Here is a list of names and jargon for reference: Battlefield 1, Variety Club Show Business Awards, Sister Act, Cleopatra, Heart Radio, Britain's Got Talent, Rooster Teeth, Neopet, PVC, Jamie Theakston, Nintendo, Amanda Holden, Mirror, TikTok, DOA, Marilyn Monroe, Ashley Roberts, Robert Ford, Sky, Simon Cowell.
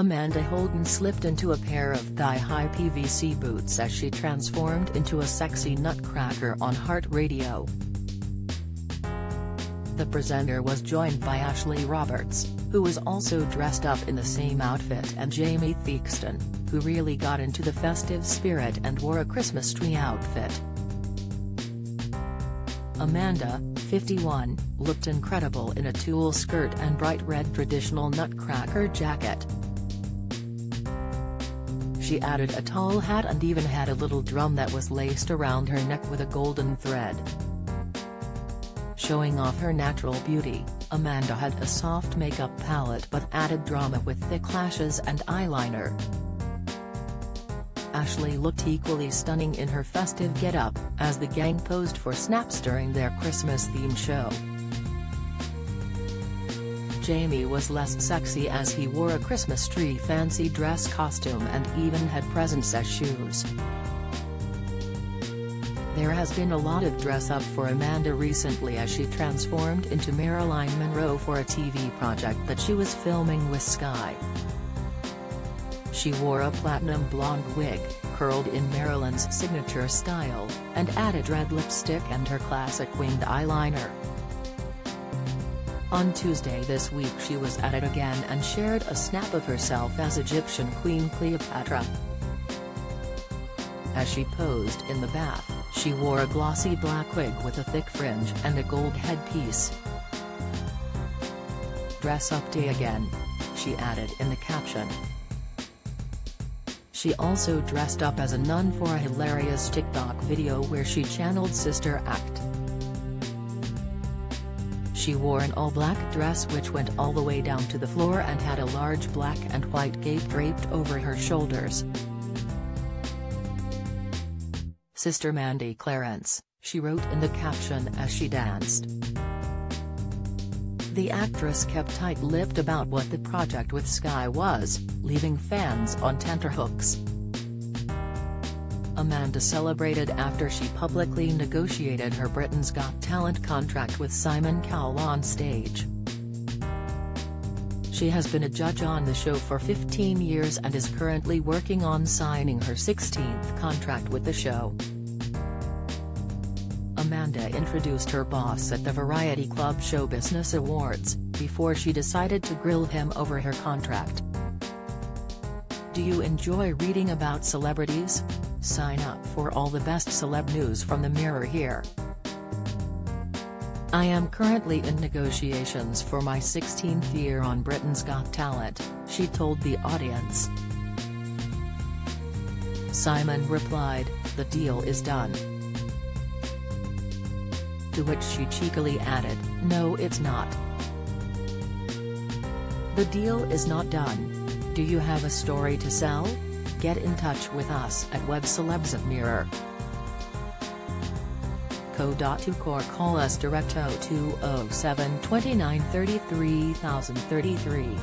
Amanda Holden slipped into a pair of thigh-high PVC boots as she transformed into a sexy nutcracker on Heart Radio. The presenter was joined by Ashley Roberts, who was also dressed up in the same outfit, and Jamie Theakston, who really got into the festive spirit and wore a Christmas tree outfit. Amanda, 51, looked incredible in a tulle skirt and bright red traditional nutcracker jacket. She added a tall hat and even had a little drum that was laced around her neck with a golden thread. Showing off her natural beauty, Amanda had a soft makeup palette but added drama with thick lashes and eyeliner. Ashley looked equally stunning in her festive getup, as the gang posed for snaps during their Christmas-themed show. Jamie was less sexy as he wore a Christmas tree fancy dress costume and even had presents as shoes. There has been a lot of dress-up for Amanda recently as she transformed into Marilyn Monroe for a TV project that she was filming with Sky. She wore a platinum blonde wig, curled in Marilyn's signature style, and added red lipstick and her classic winged eyeliner. On Tuesday this week she was at it again and shared a snap of herself as Egyptian Queen Cleopatra. As she posed in the bath, she wore a glossy black wig with a thick fringe and a gold headpiece. "Dress up day again," she added in the caption. She also dressed up as a nun for a hilarious TikTok video where she channeled Sister Act. She wore an all-black dress which went all the way down to the floor and had a large black and white cape draped over her shoulders. "Sister Mandy Clarence," she wrote in the caption as she danced. The actress kept tight-lipped about what the project with Sky was, leaving fans on tenterhooks. Amanda celebrated after she publicly negotiated her Britain's Got Talent contract with Simon Cowell on stage. She has been a judge on the show for 15 years and is currently working on signing her 16th contract with the show. Amanda introduced her boss at the Variety Club Show Business Awards, before she decided to grill him over her contract. Do you enjoy reading about celebrities? Sign up for all the best celeb news from the Mirror here. I am currently in negotiations for my 16th year on Britain's Got Talent, she told the audience. Simon replied, "The deal is done." To which she cheekily added, "No, it's not. The deal is not done. Do you have a story to sell? Get in touch with us at webcelebs@mirror.co.uk or call us direct 0207 29 33 033.